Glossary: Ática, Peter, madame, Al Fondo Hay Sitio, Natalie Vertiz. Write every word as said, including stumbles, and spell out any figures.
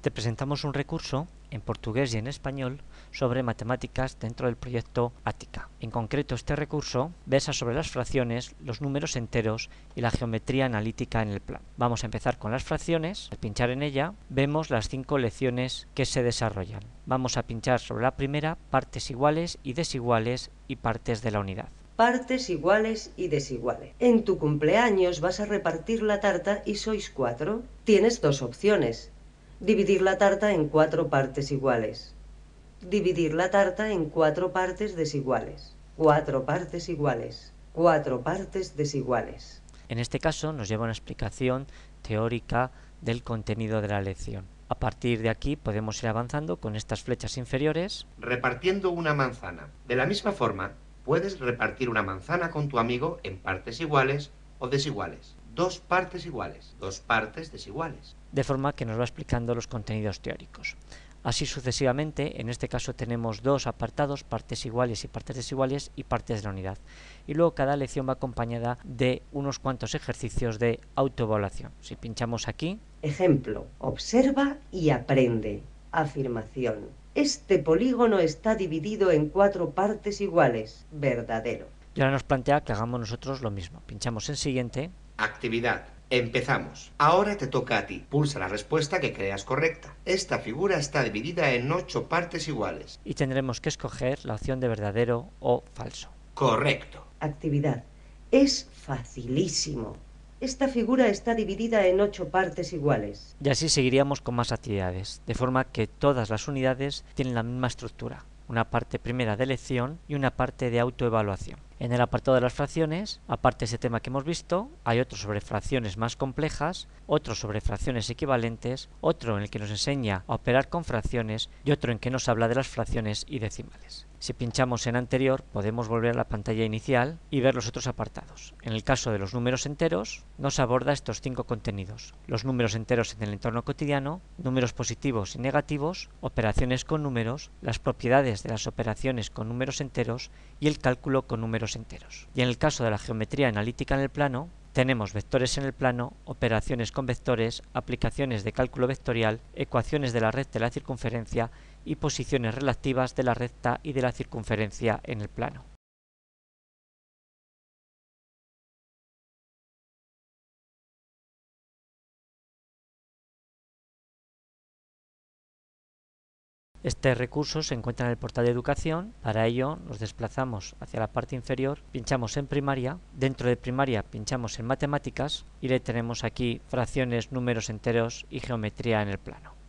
Te presentamos un recurso en portugués y en español sobre matemáticas dentro del proyecto Ática. En concreto, este recurso versa sobre las fracciones, los números enteros y la geometría analítica en el plano. Vamos a empezar con las fracciones. Al pinchar en ella, vemos las cinco lecciones que se desarrollan. Vamos a pinchar sobre la primera, partes iguales y desiguales y partes de la unidad. Partes iguales y desiguales. En tu cumpleaños vas a repartir la tarta y sois cuatro. Tienes dos opciones. Dividir la tarta en cuatro partes iguales. Dividir la tarta en cuatro partes desiguales. Cuatro partes iguales. Cuatro partes desiguales. En este caso nos lleva una explicación teórica del contenido de la lección. A partir de aquí podemos ir avanzando con estas flechas inferiores. Repartiendo una manzana. De la misma forma, puedes repartir una manzana con tu amigo en partes iguales o desiguales. Dos partes iguales, dos partes desiguales. De forma que nos va explicando los contenidos teóricos. Así sucesivamente, en este caso tenemos dos apartados, partes iguales y partes desiguales y partes de la unidad. Y luego cada lección va acompañada de unos cuantos ejercicios de autoevaluación. Si pinchamos aquí... Ejemplo, observa y aprende. Afirmación. Este polígono está dividido en cuatro partes iguales. Verdadero. Y ahora nos plantea que hagamos nosotros lo mismo. Pinchamos en siguiente... Actividad. Empezamos. Ahora te toca a ti. Pulsa la respuesta que creas correcta. Esta figura está dividida en ocho partes iguales. Y tendremos que escoger la opción de verdadero o falso. Correcto. Actividad. Es facilísimo. Esta figura está dividida en ocho partes iguales. Y así seguiríamos con más actividades, de forma que todas las unidades tienen la misma estructura. Una parte primera de lección y una parte de autoevaluación. En el apartado de las fracciones, aparte de ese tema que hemos visto, hay otro sobre fracciones más complejas, otro sobre fracciones equivalentes, otro en el que nos enseña a operar con fracciones y otro en que nos habla de las fracciones y decimales. Si pinchamos en anterior, podemos volver a la pantalla inicial y ver los otros apartados. En el caso de los números enteros, nos aborda estos cinco contenidos. Los números enteros en el entorno cotidiano, números positivos y negativos, operaciones con números, las propiedades de las operaciones con números enteros y el cálculo con números enteros. Y en el caso de la geometría analítica en el plano, tenemos vectores en el plano, operaciones con vectores, aplicaciones de cálculo vectorial, ecuaciones de la recta y la circunferencia y posiciones relativas de la recta y de la circunferencia en el plano. Este recurso se encuentra en el portal de educación. Para ello nos desplazamos hacia la parte inferior, pinchamos en primaria, dentro de primaria pinchamos en matemáticas y le tenemos aquí fracciones, números enteros y geometría en el plano.